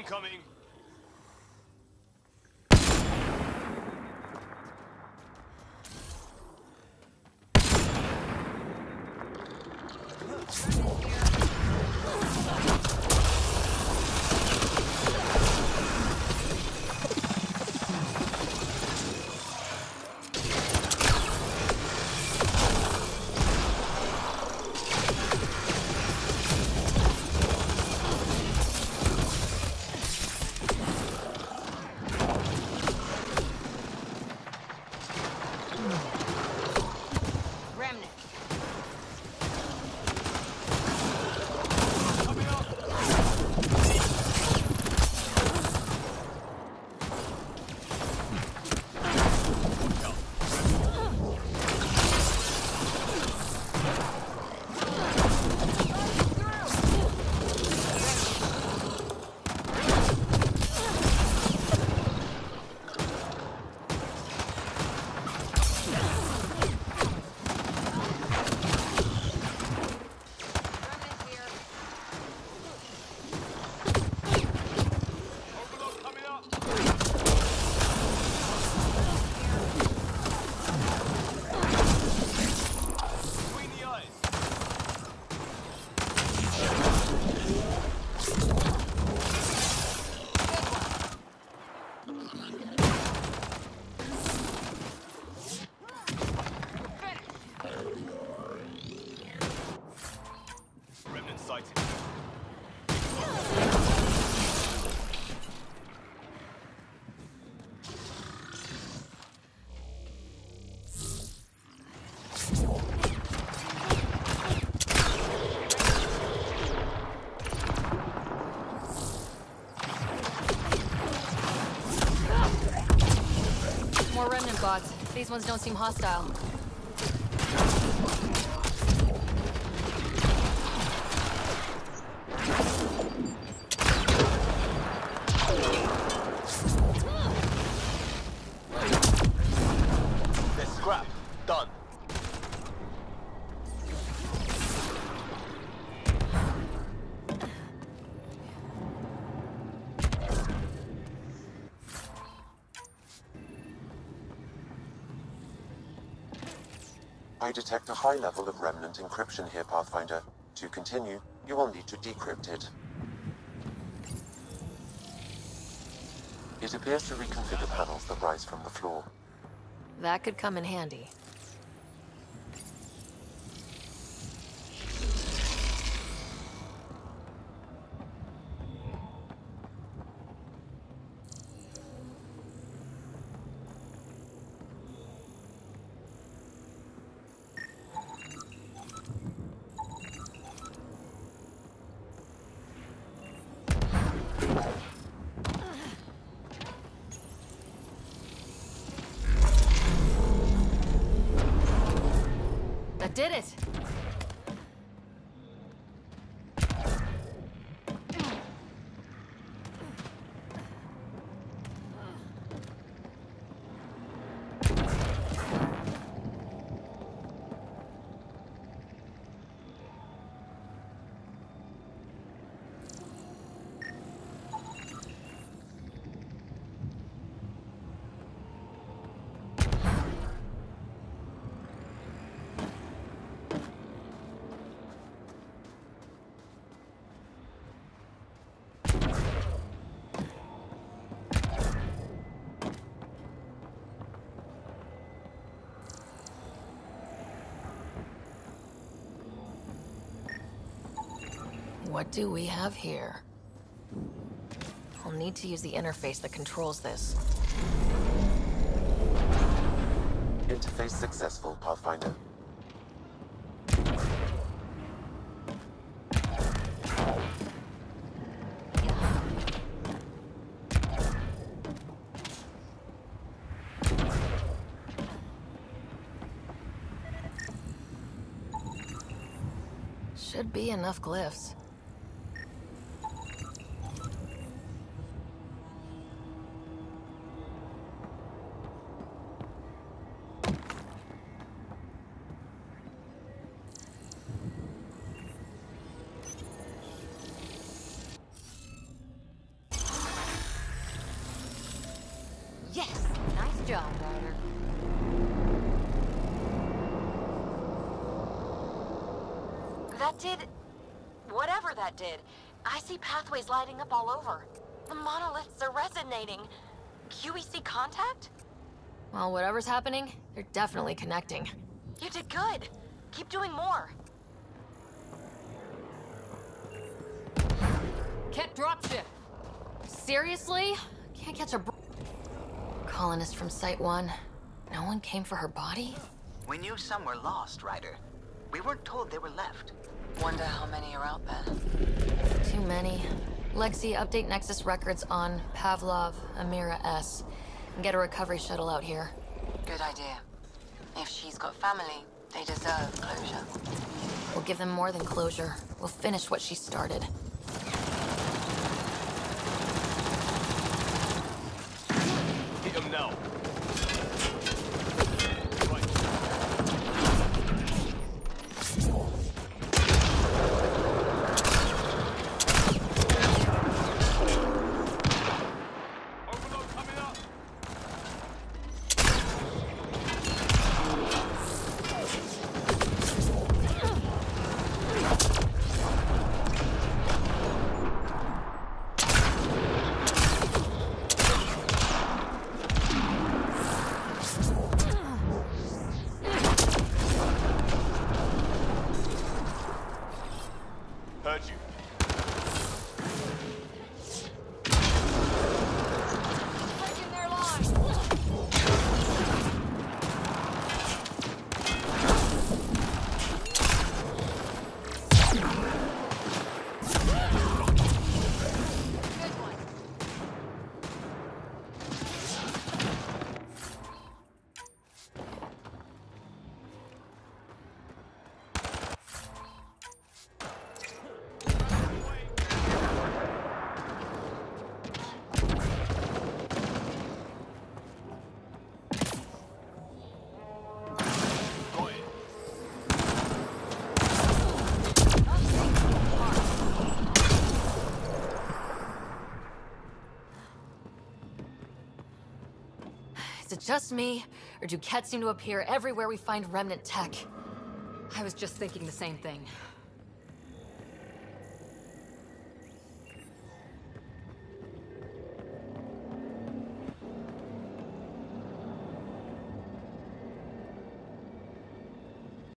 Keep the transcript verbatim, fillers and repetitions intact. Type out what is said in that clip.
Incoming. Remnant bots. These ones don't seem hostile. I detect a high level of remnant encryption here, Pathfinder. To continue, you will need to decrypt it. It appears to reconfigure panels that rise from the floor. That could come in handy. Did it! What do we have here? I'll need to use the interface that controls this. Interface successful, Pathfinder. Should be enough glyphs. That did... whatever that did. I see pathways lighting up all over. The monoliths are resonating. Q E C contact? Well, whatever's happening, they're definitely connecting. You did good. Keep doing more. Kett dropship. Seriously? Can't catch a br- Colonist from Site One. No one came for her body? We knew some were lost, Ryder. We weren't told they were left. Wonder how many are out there. Too many. Lexi, update Nexus records on Pavlov, Amira S, and get a recovery shuttle out here. Good idea. If she's got family, they deserve closure. We'll give them more than closure. We'll finish what she started. Hit him now. Just me, or do Kett seem to appear everywhere we find Remnant Tech? I was just thinking the same thing.